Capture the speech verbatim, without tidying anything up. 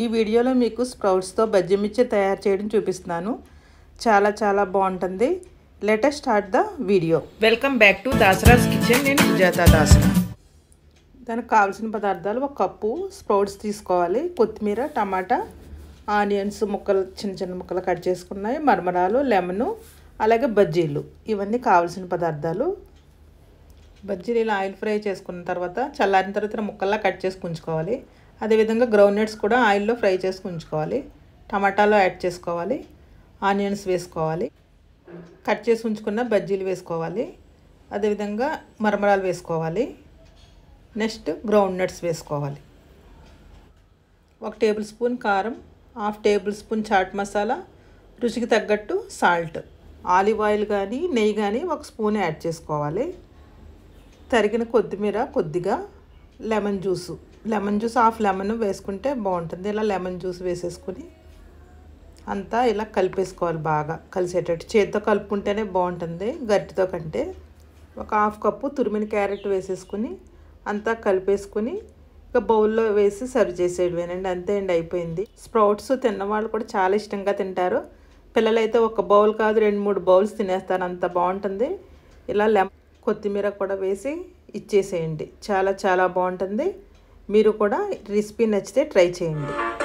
ఈ వీడియోలో మీకు స్ప్రౌట్స్ తో బజ్జీ మిర్చి తయారు చేయడం చూపిస్తున్నాను చాలా చాలా బాగుంటుంది let us start the video welcome back to Dasara's kitchen నేను సుజాత దాసరా దానికి కావాల్సిన పదార్థాలు ఒక కప్పు స్ప్రౌట్స్ తీసుకోవాలి కొత్తిమీర టమాటా ఆనియన్స్ ముక్కలు చిన్న చిన్న ముక్కలు కట్ చేసుకున్నాయి మరమరాలు లెమన్ అలాగే బజ్జీలు ఇవన్నీ కావాల్సిన పదార్థాలు బజ్జీలు ఇలా ఆయిల్ ఫ్రై చేసుకున్న తర్వాత చల్లారిన తర్వాత ముక్కల్లా కట్ చేసి ఉంచుకోవాలి అదే విధంగా గ్రౌండ్నట్స్ కూడా ఆయిల్ లో ఫ్రై చేసి ఉంచుకోవాలి టమాటాలు యాడ్ చేసుకోవాలి ఆనియన్స్ వేసుకోవాలి కట్ చేసి ఉంచుకున్న బజ్జీలు వేసుకోవాలి అదే విధంగా మరమరాలు వేసుకోవాలి నెక్స్ట్ గ్రౌండ్నట్స్ వేసుకోవాలి ఒక టేబుల్ స్పూన్ కారం half tablespoon chaat masala రుచికి తగ్గట్టు సాల్ట్ ఆలివ్ ఆయిల్ గాని నెయ్యి గాని ఒక స్పూన్ యాడ్ చేసుకోవాలి తరిగిన కొత్తిమీర కొద్దిగా lemon juice lemon juice half lemon వేసుకుంటే బాగుంటుంది ఇలా లెమన్ జ్యూస్ వేసేసుకొని అంతా ఇలా కలిపేసుకోవాలి బాగా కలిసేటట్టు చేతితో కలుపుకుంటేనే బాగుంటుంది గట్టితో కంటే ఒక హాఫ్ కప్పు తురిమిన క్యారెట్ వేసేసుకొని అంతా కలిపేసుకొని ఒక బౌల్లో వేసి సర్వ్ చేసేయడమేనండి అంతే అండి అయిపోయింది స్ప్రౌట్స్ తిన్నవాళ్ళు కూడా చాలా ఇష్టంగా తింటారు పిల్లలైతే ఒక బౌల్ కాదు రెండు మూడు బౌల్స్ తినేస్తారు అంత బాగుంటుంది ఇలా లెమన్ కొత్తిమీర కూడా వేసి ఇచ్చేసేయండి చాలా చాలా బాగుంటుంది మీరు కూడా రెసిపీ నచ్చితే ట్రై చేయండి।